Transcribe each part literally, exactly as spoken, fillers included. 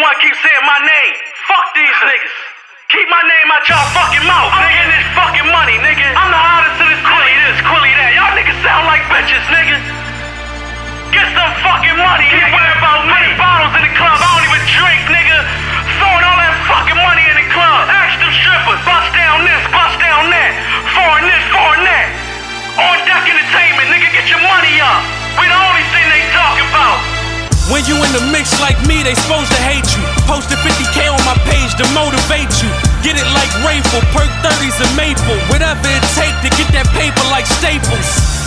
why I keep saying my name. Fuck these niggas. Keep my name out y'all fucking mouth, nigga. I'm getting this fucking money, nigga. I'm the hottest to this Quilly this, Quilly that. Y'all niggas sound like bitches, nigga. Get some fucking money, keep nigga. Keep worrying about me. Many bottles in the club, I don't even drink, nigga. Throwing all that fucking money in the club. Ask them strippers, bust down this, bust down that. Foreign this, foreign that. On Deck Entertainment, nigga, get your money up. We the only thing they talking about. When you in the mix like me, they supposed to hate you. Posted fifty K on my page to motivate you. Get it like Rainful, perk thirties and maple. Whatever it take to get that paper like Staples.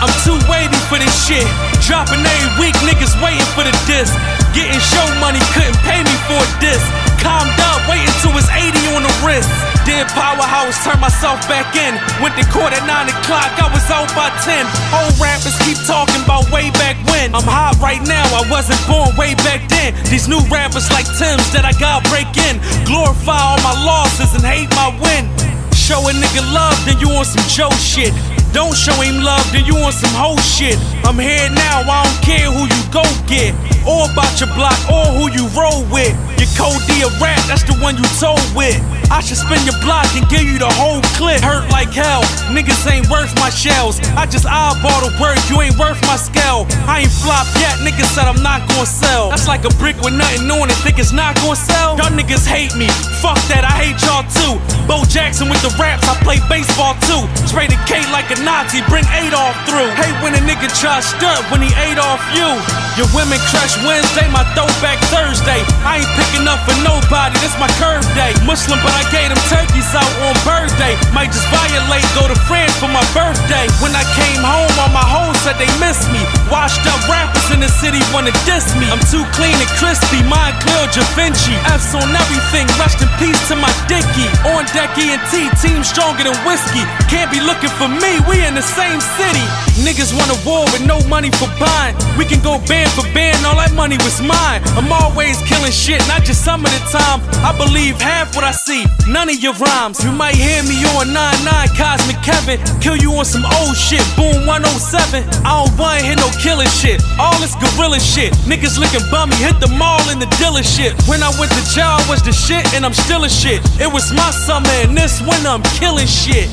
I'm too wavy for this shit. Dropping every week, niggas waiting for the disc. Getting show money, couldn't pay me for a disc. Calmed up, waiting till it's eighty on the wrist. Did Powerhouse, turned myself back in. Went to court at nine o'clock, I was out by ten. Old rappers keep talking about way back when. I'm hot right now, I wasn't born way back then. These new rappers like Tim's that I gotta break in. Glorify all my losses and hate my win. Show a nigga love, then you on some Joe shit. Don't show him love, then you on some hoe shit. I'm here now, I don't care who you go get. Or about your block, or who you roll with. Your Code D a rap, that's the one you told with. I should spin your block and give you the whole clip. Hurt like hell, niggas ain't worth my shells. I just eyeball the word, you ain't worth my scale. I ain't flop yet, niggas said I'm not gon' sell. That's like a brick with nothing on it, think it's not gon' sell? Y'all niggas hate me, fuck that, I hate y'all too. Bo Jackson with the raps, I play baseball too. Spray the K like a Nazi, bring Adolf through. Hate when a nigga try to stunt when he ate off you. Your women crush Wednesday, my throwback Thursday. I ain't picking up for nobody, this my curve day. Muslim, but I gave them turkeys out on birthday. Might just violate, go to France for my birthday. When I came home, all my hoes said they miss me. Washed up rappers in the city wanna diss me. I'm too clean and crispy, mind clear Da Vinci. F's on everything, rest in peace to my dickie. On Deck E and T, team stronger than whiskey. Can't be looking for me, we in the same city. Niggas want a war with no money for buying. We can go band for band, all that money was mine. I'm always killing shit, not just some of the time. I believe half what I see, none of your rhymes. You might hear me on nine nine, Cosmic Kevin. Kill you on some old shit, boom one oh seven. I don't wanna hear no killing shit, all this gorilla shit. Niggas looking bummy, hit the mall in the dealership. When I went to jail, I was the shit and I'm still a shit. It was my summer and this winter I'm killing shit.